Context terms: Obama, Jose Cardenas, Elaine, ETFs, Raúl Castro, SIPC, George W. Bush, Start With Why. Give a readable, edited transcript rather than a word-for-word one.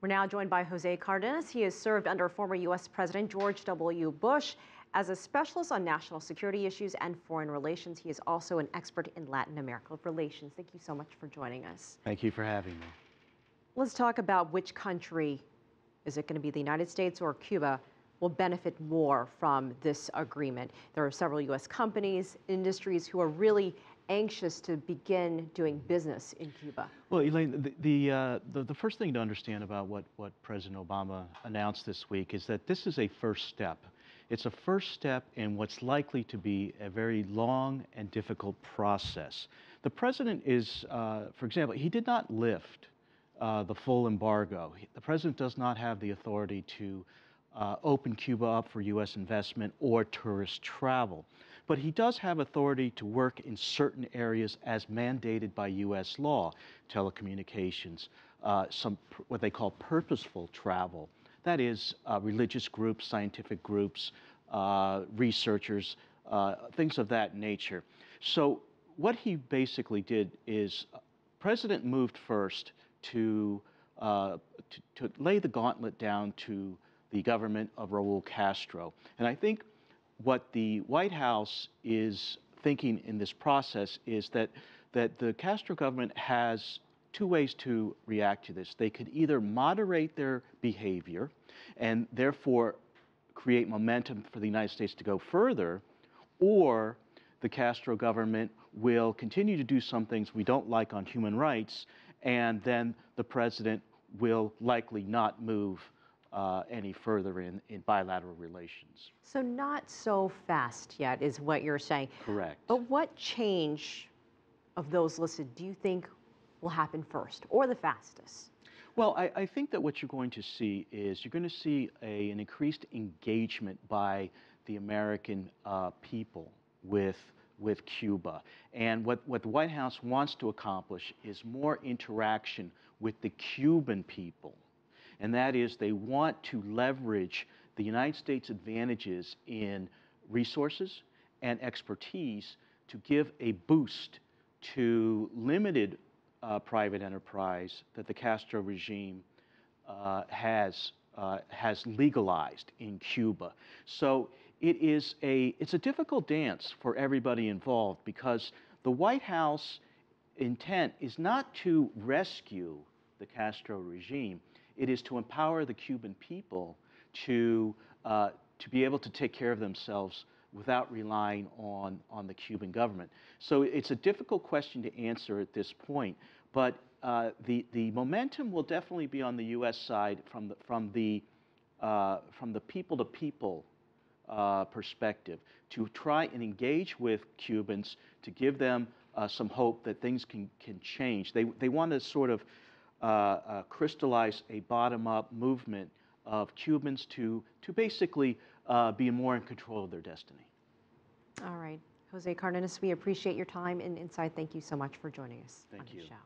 We're now joined by Jose Cardenas. He has served under former U.S. President George W. Bush as a specialist on national security issues and foreign relations. He is also an expert in Latin American relations. Thank you so much for joining us. Thank you for having me. Let's talk about which country, is it going to be the United States or Cuba, will benefit more from this agreement. There are several U.S. companies, industries who are really anxious to begin doing business in Cuba. Well, Elaine, the first thing to understand about what President Obama announced this week is that this is a first step. It's a first step in what's likely to be a very long and difficult process. The president is, for example, he did not lift the full embargo. The president does not have the authority to open Cuba up for U.S. investment or tourist travel. But he does have authority to work in certain areas as mandated by U.S. law, telecommunications, some what they call purposeful travel. That is, religious groups, scientific groups, researchers, things of that nature. So what he basically did is president moved first to lay the gauntlet down to the government of Raúl Castro. And I think what the White House is thinking in this process is that the Castro government has two ways to react to this. They could either moderate their behavior and therefore create momentum for the United States to go further, or the Castro government will continue to do some things we don't like on human rights, and then the president will likely not move any further in bilateral relations. So not so fast yet is what you're saying. Correct. But what change of those listed do you think will happen first or the fastest? Well, I think that what you're going to see is you're going to see an increased engagement by the American people with Cuba. And what the White House wants to accomplish is more interaction with the Cuban people. And that is, they want to leverage the United States' advantages in resources and expertise to give a boost to limited private enterprise that the Castro regime has legalized in Cuba. So it's a difficult dance for everybody involved, because the White House intent is not to rescue the Castro regime. It is to empower the Cuban people to be able to take care of themselves without relying on the Cuban government. So it's a difficult question to answer at this point, but the momentum will definitely be on the U.S. side from the people-to-people perspective, to try and engage with Cubans to give them some hope that things can change. They want to sort of crystallize a bottom-up movement of Cubans to basically be more in control of their destiny. All right. Jose Cardenas, we appreciate your time and insight. Thank you so much for joining us on the show. Thank you.